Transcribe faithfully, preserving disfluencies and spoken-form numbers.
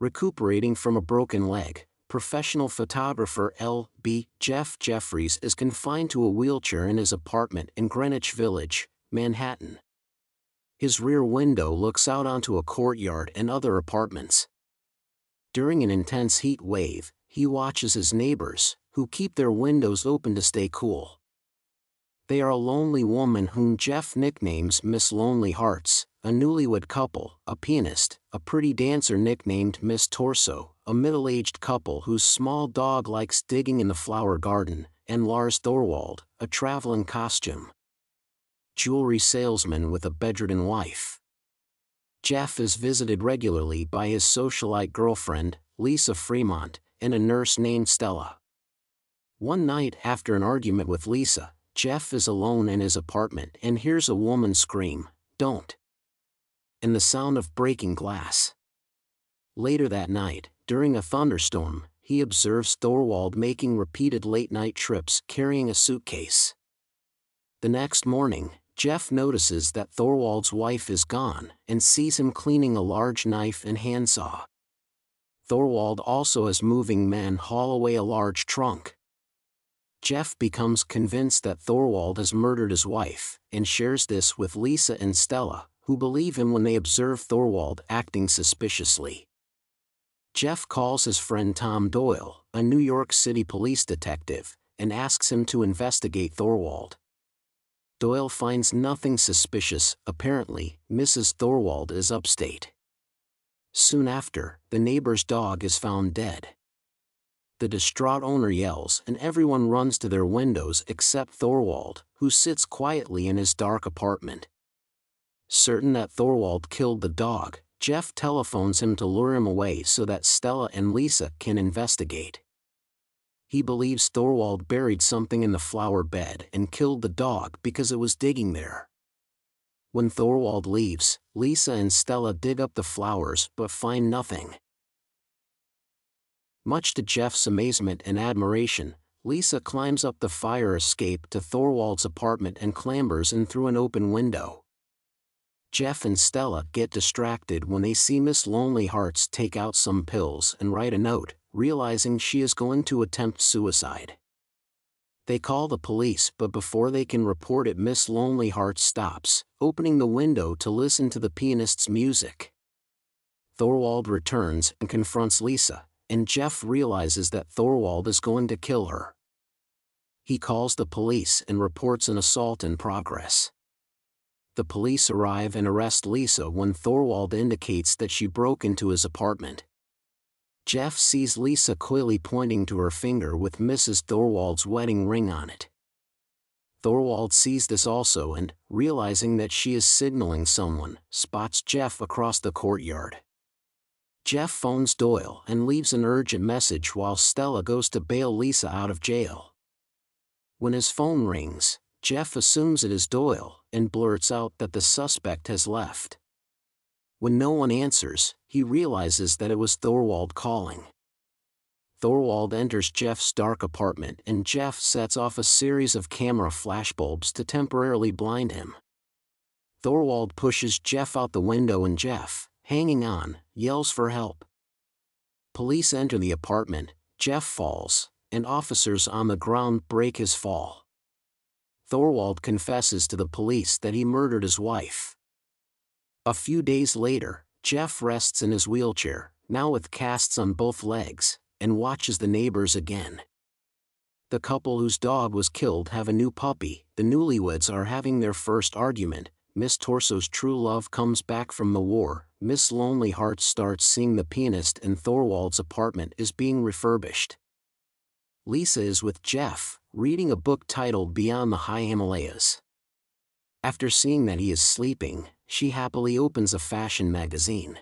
Recuperating from a broken leg, professional photographer L B Jeff Jeffries is confined to a wheelchair in his apartment in Greenwich Village, Manhattan. His rear window looks out onto a courtyard and other apartments. During an intense heat wave, he watches his neighbors, who keep their windows open to stay cool. They are a lonely woman whom Jeff nicknames Miss Lonely Hearts, a newlywed couple, a pianist, a pretty dancer nicknamed Miss Torso, a middle-aged couple whose small dog likes digging in the flower garden, and Lars Thorwald, a traveling costume jewelry salesman with a bedridden wife. Jeff is visited regularly by his socialite girlfriend, Lisa Fremont, and a nurse named Stella. One night after an argument with Lisa, Jeff is alone in his apartment and hears a woman scream, "Don't!" and the sound of breaking glass. Later that night, during a thunderstorm, he observes Thorwald making repeated late-night trips carrying a suitcase. The next morning, Jeff notices that Thorwald's wife is gone and sees him cleaning a large knife and handsaw. Thorwald also has moving men haul away a large trunk. Jeff becomes convinced that Thorwald has murdered his wife and shares this with Lisa and Stella, who believe him when they observe Thorwald acting suspiciously. Jeff calls his friend Tom Doyle, a New York City police detective, and asks him to investigate Thorwald. Doyle finds nothing suspicious. Apparently, Missus Thorwald is upstate. Soon after, the neighbor's dog is found dead. The distraught owner yells and everyone runs to their windows except Thorwald, who sits quietly in his dark apartment. Certain that Thorwald killed the dog, Jeff telephones him to lure him away so that Stella and Lisa can investigate. He believes Thorwald buried something in the flower bed and killed the dog because it was digging there. When Thorwald leaves, Lisa and Stella dig up the flowers but find nothing. Much to Jeff's amazement and admiration, Lisa climbs up the fire escape to Thorwald's apartment and clambers in through an open window. Jeff and Stella get distracted when they see Miss Lonely Hearts take out some pills and write a note, realizing she is going to attempt suicide. They call the police, but before they can report it, Miss Lonely Hearts stops, opening the window to listen to the pianist's music. Thorwald returns and confronts Lisa, and Jeff realizes that Thorwald is going to kill her. He calls the police and reports an assault in progress. The police arrive and arrest Lisa when Thorwald indicates that she broke into his apartment. Jeff sees Lisa coyly pointing to her finger with Missus Thorwald's wedding ring on it. Thorwald sees this also and, realizing that she is signaling someone, spots Jeff across the courtyard. Jeff phones Doyle and leaves an urgent message while Stella goes to bail Lisa out of jail. When his phone rings, Jeff assumes it is Doyle and blurts out that the suspect has left. When no one answers, he realizes that it was Thorwald calling. Thorwald enters Jeff's dark apartment and Jeff sets off a series of camera flashbulbs to temporarily blind him. Thorwald pushes Jeff out the window and Jeff, hanging on, yells for help. Police enter the apartment, Jeff falls, and officers on the ground break his fall. Thorwald confesses to the police that he murdered his wife. A few days later, Jeff rests in his wheelchair, now with casts on both legs, and watches the neighbors again. The couple whose dog was killed have a new puppy, the newlyweds are having their first argument, Miss Torso's true love comes back from the war, Miss Lonely Hearts starts seeing the pianist and Thorwald's apartment is being refurbished. Lisa is with Jeff, reading a book titled Beyond the High Himalayas. After seeing that he is sleeping, she happily opens a fashion magazine.